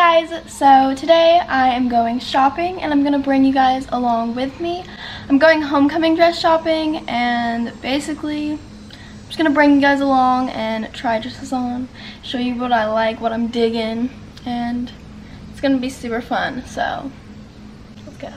Hey guys, so today I am going shopping and I'm gonna bring you guys along with me. I'm going homecoming dress shopping and basically I'm just gonna bring you guys along and try dresses on, show you what I like, what I'm digging, and it's gonna be super fun, so let's go.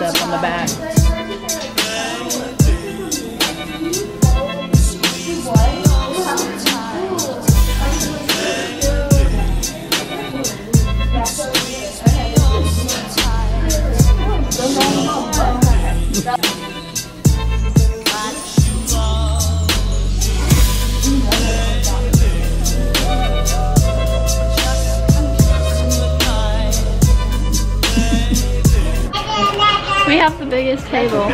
Up on the back. Biggest table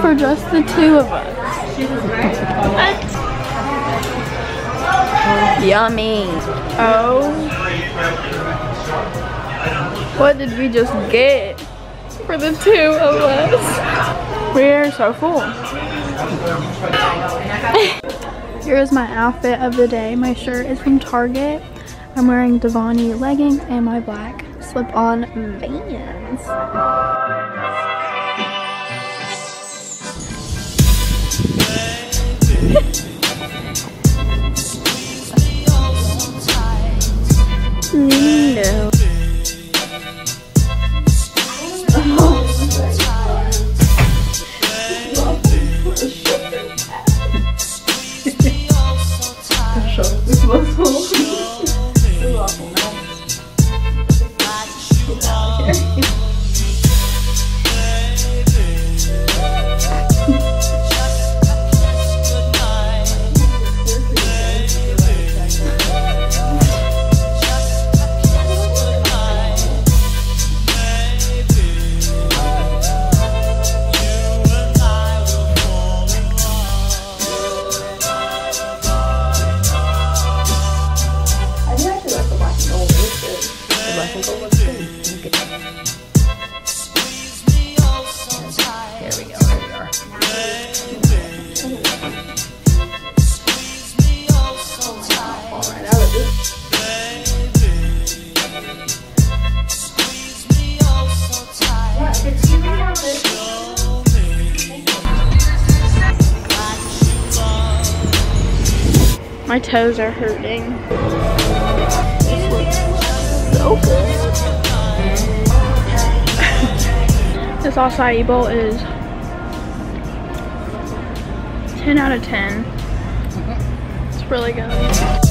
for just the two of us. Yummy. Oh, what did we just get for the two of us? We're so full. Here is my outfit of the day. My shirt is from Target. I'm wearing Devani leggings and my black slip-on Vans. No. My toes are hurting. This looks so good. This acai bowl is 10 out of 10. It's really good.